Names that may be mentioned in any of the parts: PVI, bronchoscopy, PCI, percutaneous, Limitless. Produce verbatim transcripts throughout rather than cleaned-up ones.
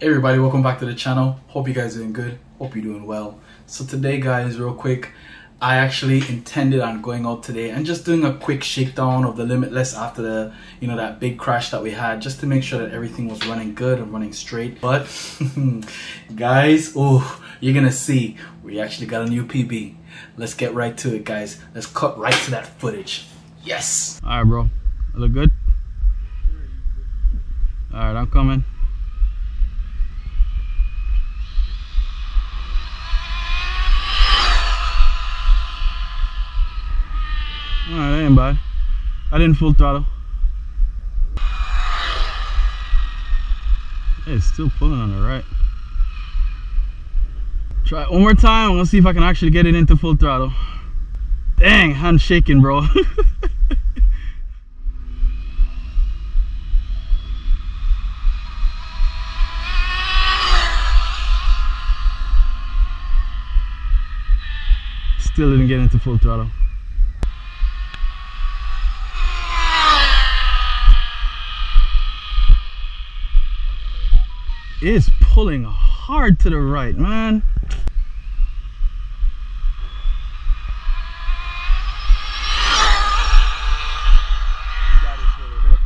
Hey everybody, welcome back to the channel. Hope you guys are doing good, hope you're doing well. So today guys, real quick, I actually intended on going out today and just doing a quick shakedown of the Limitless after the, you know, that big crash that we had, just to make sure that everything was running good and running straight. But guys, oh, you're gonna see we actually got a new P B. Let's get right to it guys. Let's cut right to that footage. Yes. All right bro, I look good? All right, I'm coming. Alright, that ain't bad. I didn't full throttle. It's still pulling on the right. Try it one more time. I'm gonna see if I can actually get it into full throttle. Dang, hand's shaking, bro. Still didn't get into full throttle. It's pulling hard to the right, man.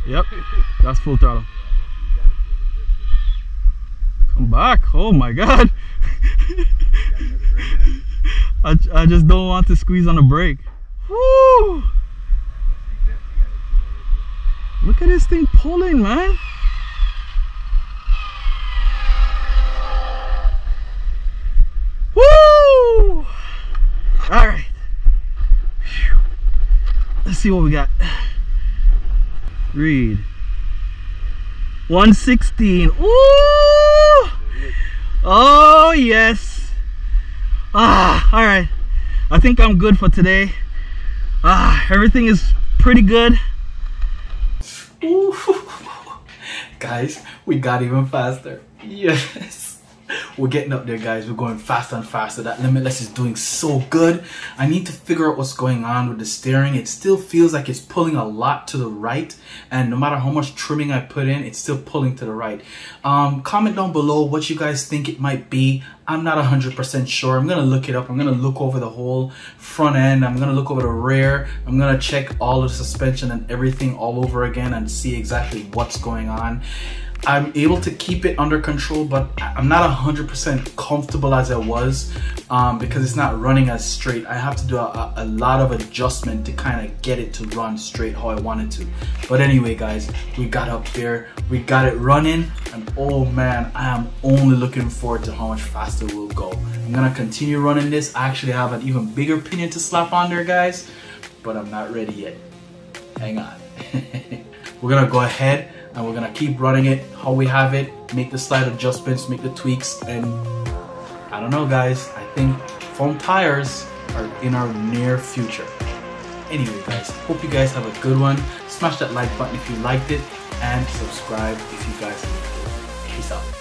Yep, that's full throttle. Come back. Oh my god. I, I just don't want to squeeze on the brake. Woo! Look at this thing pulling, man. Alright, let's see what we got. Read one sixteen. Ooh! Oh yes. Ah, alright, I think I'm good for today. Ah, everything is pretty good. Ooh. Guys, we got even faster. Yes, we're getting up there guys, we're going faster and faster. That Limitless is doing so good. I need to figure out what's going on with the steering. It still feels like it's pulling a lot to the right, and no matter how much trimming I put in, it's still pulling to the right. Um, comment down below what you guys think it might be. I'm not one hundred percent sure. I'm gonna look it up. I'm gonna look over the whole front end. I'm gonna look over the rear. I'm gonna check all the suspension and everything all over again and see exactly what's going on. I'm able to keep it under control, but I'm not one hundred percent comfortable as I was um, because it's not running as straight. I have to do a, a lot of adjustment to kind of get it to run straight how I wanted to. But anyway, guys, we got up there, we got it running, and oh man, I am only looking forward to how much faster we'll go. I'm gonna continue running this. I actually have an even bigger pinion to slap on there, guys, but I'm not ready yet. Hang on. We're gonna go ahead and we're gonna keep running it how we have it, make the slight adjustments, make the tweaks, and I don't know guys, I think foam tires are in our near future. Anyway guys, hope you guys have a good one. Smash that like button if you liked it, and subscribe if you guys enjoyed it. Peace out.